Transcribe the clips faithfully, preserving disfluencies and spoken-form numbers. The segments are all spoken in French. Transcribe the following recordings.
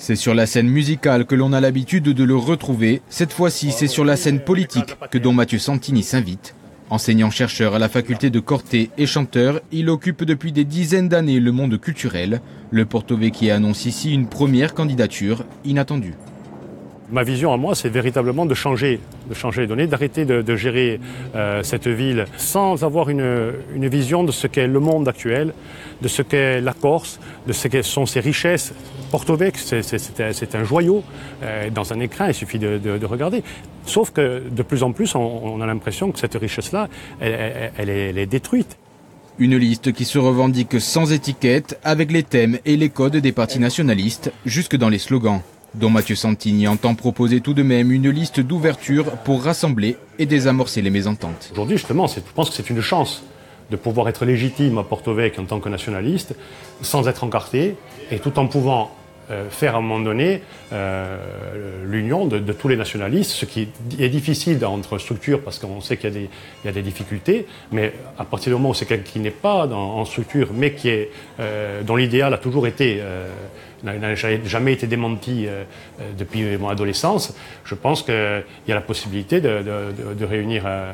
C'est sur la scène musicale que l'on a l'habitude de le retrouver. Cette fois-ci, c'est sur la scène politique que Don Mathieu Santini s'invite. Enseignant-chercheur à la faculté de Corté et chanteur, il occupe depuis des dizaines d'années le monde culturel. Le Porto-Vecchio annonce ici une première candidature inattendue. Ma vision à moi, c'est véritablement de changer, de changer les données, d'arrêter de, de gérer euh, cette ville sans avoir une, une vision de ce qu'est le monde actuel, de ce qu'est la Corse, de ce que sont ses richesses. Porto-Vecchio, c'est, c'est, c'est, un, c'est un joyau euh, dans un écrin, il suffit de, de, de regarder. Sauf que de plus en plus, on, on a l'impression que cette richesse-là, elle, elle, elle, est, elle est détruite. Une liste qui se revendique sans étiquette, avec les thèmes et les codes des partis nationalistes, jusque dans les slogans. Don Mathieu Santini entend proposer tout de même une liste d'ouverture pour rassembler et désamorcer les mésententes. Aujourd'hui, justement, je pense que c'est une chance de pouvoir être légitime à Porto-Vecchio en tant que nationaliste, sans être encarté, et tout en pouvant euh, faire à un moment donné euh, l'union de, de tous les nationalistes, ce qui est difficile entre structures, parce qu'on sait qu'il y a des, il y a des difficultés, mais à partir du moment où c'est quelqu'un qui n'est pas dans, en structure, mais qui est, euh, dont l'idéal a toujours été... Euh, n'a jamais été démenti depuis mon adolescence, je pense qu'il y a la possibilité de, de, de réunir un,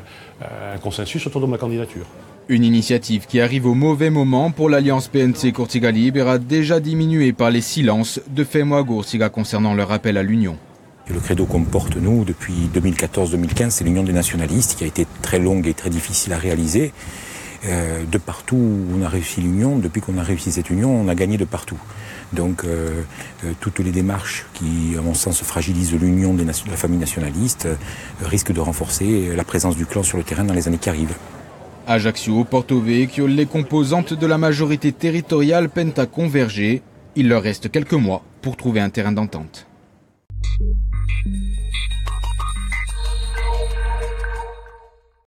un consensus autour de ma candidature. Une initiative qui arrive au mauvais moment pour l'alliance P N C-Courtiga Libéra, déjà diminuée par les silences de Femmo à Goursiga concernant leur appel à l'union. Le credo qu'on porte, nous, depuis deux mille quatorze deux mille quinze, c'est l'union des nationalistes qui a été très longue et très difficile à réaliser. Euh, de partout où on a réussi l'union, depuis qu'on a réussi cette union, on a gagné de partout. Donc euh, euh, toutes les démarches qui, à mon sens, fragilisent l'union de la famille nationaliste euh, risquent de renforcer la présence du clan sur le terrain dans les années qui arrivent. Ajaccio, Porto-Vecchio, les composantes de la majorité territoriale peinent à converger. Il leur reste quelques mois pour trouver un terrain d'entente.